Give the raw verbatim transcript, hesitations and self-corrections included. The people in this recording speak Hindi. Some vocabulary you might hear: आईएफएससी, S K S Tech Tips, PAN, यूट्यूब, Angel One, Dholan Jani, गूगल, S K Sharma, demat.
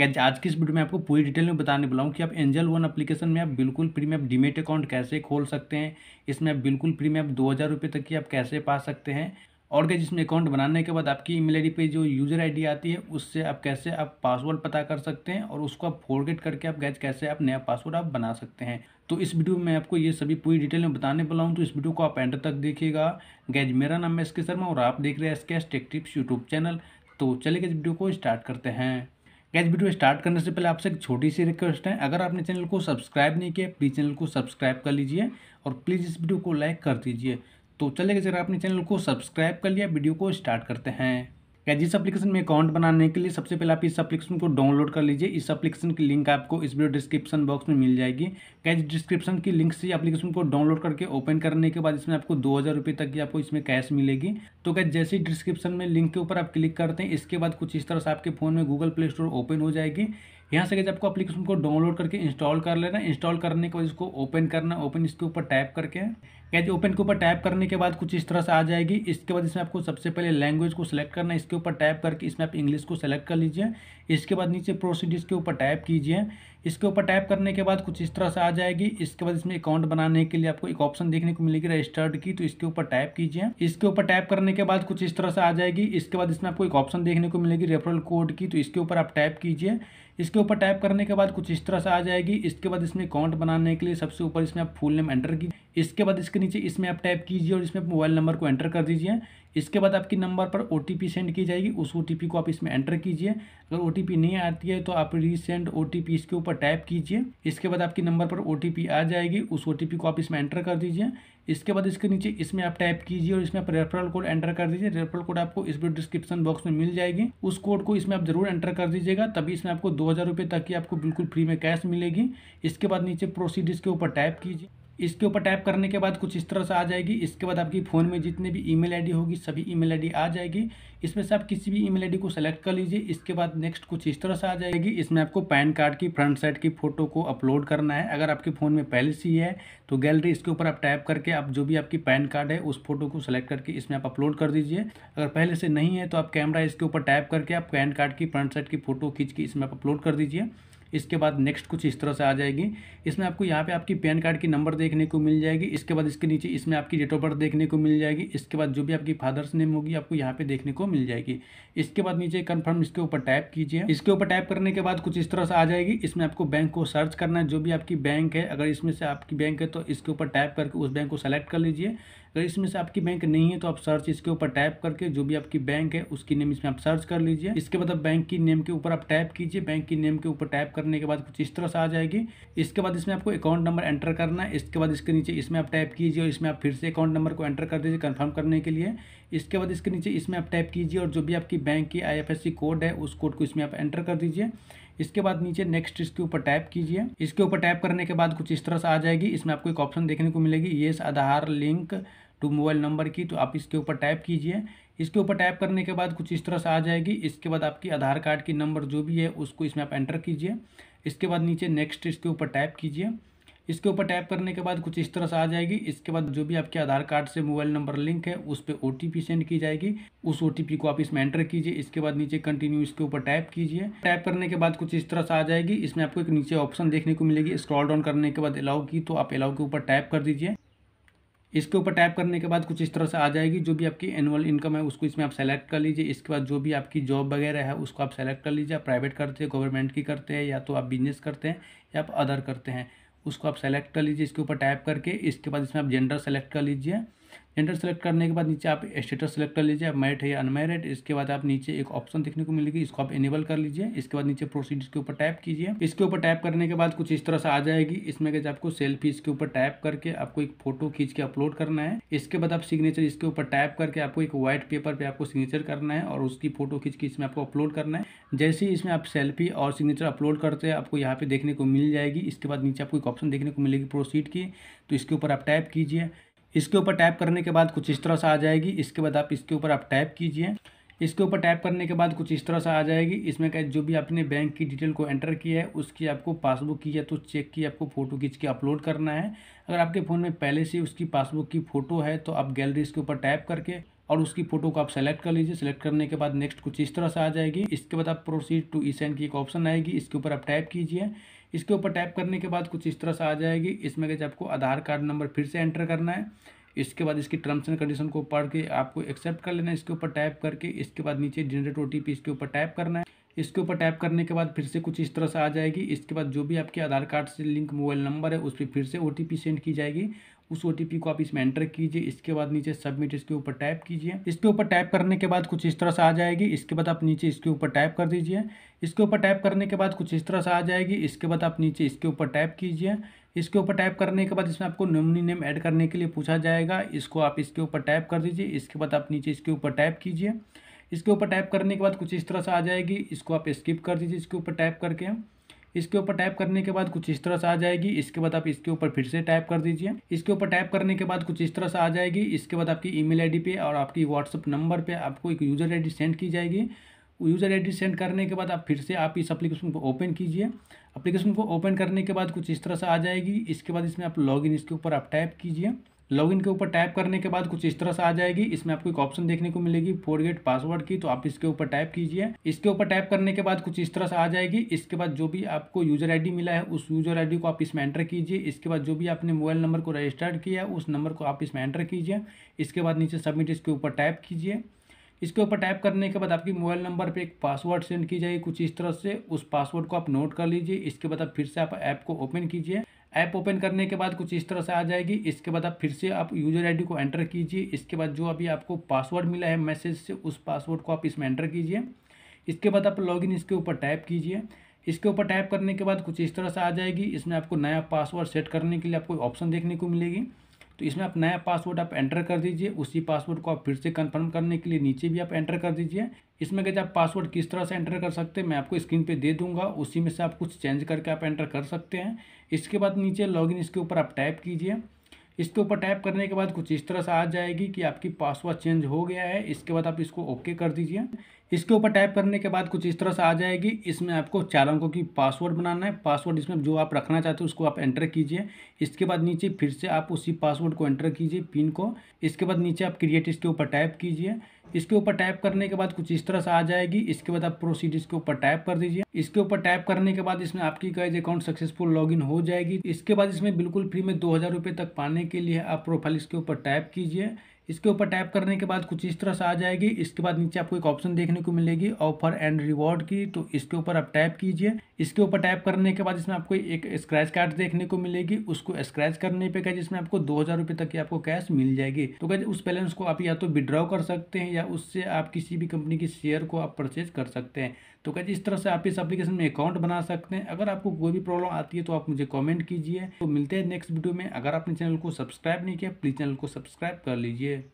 गाइस आज की इस वीडियो में आपको पूरी डिटेल में बताने वाला हूँ कि आप एंजल वन एप्लीकेशन में आप बिल्कुल फ्री में आप डीमेट अकाउंट कैसे खोल सकते हैं। इसमें आप बिल्कुल फ्री में आप दो हज़ार रुपये तक की आप कैसे पा सकते हैं। और गाइस इसमें अकाउंट बनाने के बाद आपकी ईमेल आईडी पे जो यूज़र आईडी आती है उससे आप कैसे आप पासवर्ड पता कर सकते हैं और उसको आप फॉरगेट करके आप गाइस कैसे आप नया पासवर्ड आप बना सकते हैं। तो इस वीडियो में आपको ये सभी पूरी डिटेल में बताने वाला हूँ, तो इस वीडियो को आप एंड तक देखिएगा। गाइस मेरा नाम है एस के शर्मा और आप देख रहे हैं S K S tech tips यूट्यूब channel. तो चलिए इस वीडियो को स्टार्ट करते हैं। गाइस वीडियो स्टार्ट करने से पहले आपसे एक छोटी सी रिक्वेस्ट है, अगर आपने चैनल को सब्सक्राइब नहीं किया प्लीज़ चैनल को सब्सक्राइब कर लीजिए और प्लीज़ इस वीडियो को लाइक कर दीजिए। तो चलिए जरा आपने चैनल को सब्सक्राइब कर लिया, वीडियो को स्टार्ट करते हैं। गाइस इस एप्लीकेशन में अकाउंट बनाने के लिए सबसे पहले आप इस एप्लीकेशन को डाउनलोड कर लीजिए। इस एप्लीकेशन की लिंक आपको इस वीडियो डिस्क्रिप्शन बॉक्स में मिल जाएगी। गाइस डिस्क्रिप्शन की लिंक से एप्लीकेशन को डाउनलोड करके ओपन करने के बाद इसमें आपको दो हज़ार रुपये तक की आपको इसमें कैश मिलेगी। तो गाइस जैसे ही डिस्क्रिप्शन में लिंक के ऊपर आप क्लिक करते हैं, इसके बाद कुछ इस तरह से आपके फ़ोन में गूगल प्ले स्टोर ओपन हो जाएगी। यहाँ से गाइस आपको एप्लीकेशन को डाउनलोड करके इंस्टॉल कर लेना। इंस्टॉल करने के बाद इसको ओपन करना, ओपन इसके ऊपर टैप करके गाइस ओपन के ऊपर टैप करने के बाद कुछ इस तरह से आ जाएगी। इसके बाद इसमें आपको सबसे पहले लैंग्वेज को सिलेक्ट करना, इसके ऊपर टैप करके इसमें आप इंग्लिश को सिलेक्ट कर लीजिए। इसके बाद नीचे प्रोसीड इसके ऊपर टैप कीजिए। इसके ऊपर टैप करने के बाद कुछ इस तरह से आ जाएगी। इसके बाद इसमें अकाउंट बनाने के लिए आपको एक ऑप्शन देखने को मिलेगी रजिस्टर्ड की, तो इसके ऊपर टैप कीजिए। इसके ऊपर टैप करने के बाद कुछ इस तरह से आ जाएगी। इसके बाद इसमें आपको एक ऑप्शन देखने को मिलेगी रेफरल कोड की, तो इसके ऊपर आप टैप कीजिए। इसके ऊपर टैप करने के बाद कुछ इस तरह से आ जाएगी। इसके बाद इसमें अकाउंट बनाने के लिए सबसे ऊपर इसमें आप फुल नेम एंटर कीजिए। इसके बाद इसके नीचे इसमें आप टैप कीजिए और इसमें मोबाइल नंबर को एंटर कर दीजिए। इसके बाद आपके नंबर पर ओटीपी सेंड की जाएगी, उस ओटीपी को आप इसमें एंटर कीजिए। अगर ओटीपी नहीं आती है तो आप रीसेंड ओटीपी इसके ऊपर टैप कीजिए। इसके बाद आपके नंबर पर ओटीपी आ जाएगी, उस ओटीपी को आप इसमें एंटर कर दीजिए। इसके बाद इसके नीचे इसमें आप टैप कीजिए और इसमें आप रेफरल कोड एंटर कर दीजिए। रेफरल कोड आपको इस वीडियो डिस्क्रिप्शन बॉक्स में मिल जाएगी, उस कोड को इसमें आप जरूर एंटर कर दीजिएगा, तभी इसमें आपको दो हज़ार रुपये तक की आपको बिल्कुल फ्री में कैश मिलेगी। इसके बाद नीचे प्रोसीड इसके ऊपर टैप कीजिए। इसके ऊपर टैप करने के बाद कुछ इस तरह से आ जाएगी। इसके बाद आपकी फ़ोन में जितने भी ईमेल आईडी होगी सभी ईमेल आईडी आ जाएगी। इसमें से आप किसी भी ईमेल आईडी को सेलेक्ट कर लीजिए। इसके बाद नेक्स्ट कुछ इस तरह से आ जाएगी। इसमें आपको पैन कार्ड की फ्रंट साइड की फ़ोटो को अपलोड करना है। अगर आपके फ़ोन में पहले से ही है तो गैलरी इसके ऊपर आप टैप करके आप जो भी आपकी पैन कार्ड है उस फोटो को सेलेक्ट करके इसमें आप अपलोड कर दीजिए। अगर पहले से नहीं है तो आप कैमरा इसके ऊपर टैप करके आप पैन कार्ड की फ्रंट साइड की फ़ोटो खींच के इसमें आप अपलोड कर दीजिए। इसके बाद नेक्स्ट कुछ इस तरह से आ जाएगी। इसमें आपको यहाँ पे आपकी पैन कार्ड की नंबर देखने को मिल जाएगी। इसके बाद इसके नीचे इसमें आपकी डेट ऑफ बर्थ देखने को मिल जाएगी। इसके बाद जो भी आपकी फादर्स नेम होगी आपको यहाँ पे देखने को मिल जाएगी। इसके बाद नीचे कंफर्म इसके ऊपर टैप कीजिए। इसके ऊपर टैप करने के बाद कुछ इस तरह से आ जाएगी। इसमें आपको बैंक को सर्च करना है, जो भी आपकी बैंक है। अगर इसमें से आपकी बैंक है तो इसके ऊपर टैप करके उस बैंक को सेलेक्ट कर लीजिए। अगर इसमें से आपकी बैंक नहीं है तो आप सर्च इसके ऊपर टैप करके जो भी आपकी बैंक है उसकी नेम इसमें आप सर्च कर लीजिए। इसके बाद बैंक की नेम के ऊपर आप टैप कीजिए। बैंक की नेम के ऊपर टैप करने के बाद कुछ इस तरह से आ जाएगी। इसके बाद इसमें आपको अकाउंट नंबर एंटर करना है। इसके बाद इसके नीचे इसमें आप टैप कीजिए और इसमें आप फिर से अकाउंट नंबर को एंटर कर दीजिए कंफर्म करने के लिए। इसके बाद इसके नीचे इसमें आप टैप कीजिए और जो भी आपकी बैंक की आईएफएससी कोड है उस कोड को इसमें आप एंटर कर दीजिए। इसके बाद नीचे नेक्स्ट इसके ऊपर टैप कीजिए। इसके ऊपर टैप करने के बाद कुछ इस तरह से आ जाएगी। इसमें आपको एक ऑप्शन देखने को मिलेगी yes Aadhaar link to mobile number की, तो आप इसके ऊपर टैप कीजिए। इसके ऊपर टैप करने के बाद कुछ इस तरह से आ जाएगी। इसके बाद आपकी आधार कार्ड की नंबर जो भी है उसको इसमें आप एंटर कीजिए। इसके बाद नीचे नेक्स्ट इसके ऊपर टैप कीजिए। इसके ऊपर टैप करने के बाद कुछ इस तरह से आ जाएगी। इसके बाद जो भी आपके आधार कार्ड से मोबाइल नंबर लिंक है उस पर ओटीपी सेंड की जाएगी, उस ओटीपी को आप इसमें एंटर कीजिए। इसके बाद नीचे कंटिन्यू इसके ऊपर टैप कीजिए। टैप करने के बाद कुछ इस तरह से आ जाएगी। इसमें आपको एक नीचे ऑप्शन देखने को मिलेगी स्क्रॉल डाउन करने के बाद अलाउ की, तो आप अलाउ के ऊपर टैप कर दीजिए। इसके ऊपर टैप करने के बाद कुछ इस तरह से आ जाएगी। जो भी आपकी एनुअल इनकम है उसको इसमें आप सेलेक्ट कर लीजिए। इसके बाद जो भी आपकी जॉब वगैरह है उसको आप सेलेक्ट कर लीजिए। आप प्राइवेट करते हैं, गवर्नमेंट की करते हैं, या तो आप बिजनेस करते हैं या आप अदर करते हैं, उसको आप सेलेक्ट कर लीजिए इसके ऊपर टैप करके। इसके बाद इसमें आप जेंडर सेलेक्ट कर लीजिए। जेंडर सेलेक्ट करने के बाद नीचे आप स्टेटस सेलेक्ट कर लीजिए, आप मैरिड है या अनमैरिड। इसके बाद आप नीचे एक ऑप्शन देखने को मिलेगी, इसको आप इनेबल कर लीजिए। इसके बाद नीचे प्रोसीड के ऊपर टैप कीजिए। इसके ऊपर टैप करने के बाद कुछ इस तरह से आ जाएगी। इसमें गए आपको सेल्फी इसके ऊपर टैप करके आपको एक फोटो खींच के अपलोड करना है। इसके बाद आप सिग्नेचर इसके ऊपर टैप करके आपको एक व्हाइट पेपर पर आपको सिग्नेचर करना है और उसकी फोटो खींच के इसमें आपको अपलोड करना है। जैसे ही इसमें आप सेल्फी और सिग्नेचर अपलोड करते हैं आपको यहाँ पे देखने को मिल जाएगी। इसके बाद नीचे आपको एक ऑप्शन देखने को मिलेगी प्रोसीड की, तो इसके ऊपर आप टैप कीजिए। इसके ऊपर टैप करने के बाद कुछ इस तरह से आ जाएगी। इसके बाद आप इसके ऊपर आप टैप कीजिए। इसके ऊपर टैप करने के बाद कुछ इस तरह से आ जाएगी। इसमें क्या जो भी आपने बैंक की डिटेल को एंटर किया है उसकी आपको पासबुक की या तो चेक की आपको फ़ोटो खींच के अपलोड करना है। अगर आपके फ़ोन में पहले से उसकी पासबुक की फ़ोटो है तो आप गैलरी इसके ऊपर टैप करके और उसकी फ़ोटो को आप सेलेक्ट कर लीजिए। सेलेक्ट करने के बाद नेक्स्ट कुछ इस तरह से आ जाएगी। इसके बाद आप प्रोसीड टू ई सेंड की एक ऑप्शन आएगी, इसके ऊपर आप टैप कीजिए। इसके ऊपर टैप करने के बाद कुछ इस तरह से आ जाएगी। इसमें कैसे आपको आधार कार्ड नंबर फिर से एंटर करना है। इसके बाद इसकी टर्म्स एंड कंडीशन को पढ़ के आपको एक्सेप्ट कर लेना है, इसके ऊपर टैप करके। इसके बाद नीचे जनरेट ओ टी पी, इसके ऊपर टैप करना है। इसके ऊपर टैप करने के बाद फिर से कुछ इस तरह से आ जाएगी। इसके बाद जो भी आपके आधार कार्ड से लिंक मोबाइल नंबर है उस पर फिर से ओ टी पी सेंड की जाएगी। उस ओ टी पी को आप इसमें एंटर कीजिए। इसके बाद नीचे सबमिट, इसके ऊपर टैप कीजिए। इसके ऊपर टैप करने के बाद कुछ इस तरह से आ जाएगी। इसके बाद आप नीचे इसके ऊपर टैप कर दीजिए। इसके ऊपर टैप करने के बाद कुछ इस तरह से आ जाएगी। इसके बाद आप नीचे इसके ऊपर टैप कीजिए। इसके ऊपर टैप करने के बाद इसमें आपको नॉमिनी नेम ऐड करने के लिए पूछा जाएगा, इसको आप इसके ऊपर टैप कर दीजिए। इसके बाद आप नीचे इसके ऊपर टैप कीजिए। इसके ऊपर टैप करने के बाद कुछ इस तरह से आ जाएगी। इसको आप स्किप कर दीजिए इसके ऊपर टैप करके। इसके ऊपर टैप करने के बाद कुछ इस तरह से आ जाएगी। इसके बाद आप इसके ऊपर फिर से टैप कर दीजिए। इसके ऊपर टैप करने के बाद कुछ इस तरह से आ जाएगी। इसके बाद आपकी ईमेल आईडी पे और आपकी व्हाट्सअप नंबर पे आपको एक यूज़र आईडी सेंड की जाएगी। यूज़र आईडी सेंड करने के बाद आप फिर से आप इस एप्लीकेशन को ओपन कीजिए। एप्लीकेशन को ओपन करने के बाद कुछ इस तरह से आ जाएगी। इसके बाद इसमें आप लॉगिन, इसके ऊपर आप टैप कीजिए। लॉगिन के ऊपर टैप करने के बाद कुछ इस तरह से आ जाएगी। इसमें आपको एक ऑप्शन देखने को मिलेगी फॉरगेट पासवर्ड की, तो आप इसके ऊपर टैप कीजिए। इसके ऊपर टैप करने के बाद कुछ इस तरह से आ जाएगी। इसके बाद जो भी आपको यूज़र आईडी मिला है उस यूज़र आईडी को आप इसमें एंटर कीजिए। इसके बाद जो भी आपने मोबाइल नंबर को रजिस्टर किया है उस नंबर को आप इसमें एंटर कीजिए। इसके बाद नीचे सबमिट, इसके ऊपर टैप कीजिए। इसके ऊपर टैप करने के बाद आपकी मोबाइल नंबर पे एक पासवर्ड सेंड की जाएगी कुछ इस तरह से। उस पासवर्ड को आप नोट कर लीजिए। इसके बाद आप फिर से आप ऐप को ओपन कीजिए। ऐप ओपन करने के बाद कुछ इस तरह से आ जाएगी। इसके बाद आप फिर से आप यूज़र आईडी को एंटर कीजिए। इसके बाद जो अभी आपको पासवर्ड मिला है मैसेज से उस पासवर्ड को आप इसमें एंटर कीजिए। इसके बाद आप लॉगिन, इसके ऊपर टैप कीजिए। इसके ऊपर टैप करने के बाद कुछ इस तरह से आ जाएगी। इसमें आपको नया पासवर्ड सेट करने के लिए आपको ऑप्शन देखने को मिलेगी, तो इसमें आप नया पासवर्ड आप एंटर कर दीजिए। उसी पासवर्ड को आप फिर से कंफर्म करने के लिए नीचे भी आप एंटर कर दीजिए। इसमें कैसे आप पासवर्ड किस तरह से एंटर कर सकते हैं मैं आपको स्क्रीन पे दे दूंगा, उसी में से आप कुछ चेंज करके आप एंटर कर सकते हैं। इसके बाद नीचे लॉगिन, इसके ऊपर आप टैप कीजिए। इसके ऊपर टैप करने के बाद कुछ इस तरह से आ जाएगी कि आपकी पासवर्ड चेंज हो गया है। इसके बाद आप इसको ओके कर दीजिए। इसके ऊपर टैप करने के बाद कुछ इस तरह से आ जाएगी। इसमें आपको चार अंकों की पासवर्ड बनाना है। पासवर्ड इसमें जो आप रखना चाहते हो उसको आप एंटर कीजिए। इसके बाद नीचे फिर से आप उसी पासवर्ड को एंटर कीजिए, पिन को। इसके बाद नीचे आप क्रिएट, इसके ऊपर टैप कीजिए। इसके ऊपर टैप करने के बाद कुछ इस तरह से आ जाएगी। इसके बाद आप प्रोसीड, इसके ऊपर टैप कर दीजिए। इसके ऊपर टैप करने के बाद इसमें आपकी गाइस अकाउंट सक्सेसफुल लॉगिन हो जाएगी। इसके बाद इसमें बिल्कुल फ्री में दो हज़ार रुपये तक पाने के लिए आप प्रोफाइल, इसके ऊपर टैप कीजिए। इसके ऊपर टैप करने के बाद कुछ इस तरह से आ जाएगी। इसके बाद नीचे आपको एक ऑप्शन देखने को मिलेगी ऑफर एंड रिवॉर्ड की, तो इसके ऊपर आप टैप कीजिए। इसके ऊपर टैप करने के बाद इसमें आपको एक स्क्रैच कार्ड देखने को मिलेगी, उसको स्क्रैच करने पे क्या जिसमें आपको दो हज़ार रुपये तक की आपको कैश मिल जाएगी। तो क्या उस बैलेंस को आप या तो विड्रॉ कर सकते हैं या उससे आप किसी भी कंपनी की शेयर को आप परचेज कर सकते हैं। तो क्या इस तरह से आप इस एप्लीकेशन में अकाउंट बना सकते हैं। अगर आपको कोई भी प्रॉब्लम आती है तो आप मुझे कॉमेंट कीजिए। तो मिलते हैं नेक्स्ट वीडियो में। अगर आपने चैनल को सब्सक्राइब नहीं किया प्लीज़ चैनल को सब्सक्राइब कर लीजिए।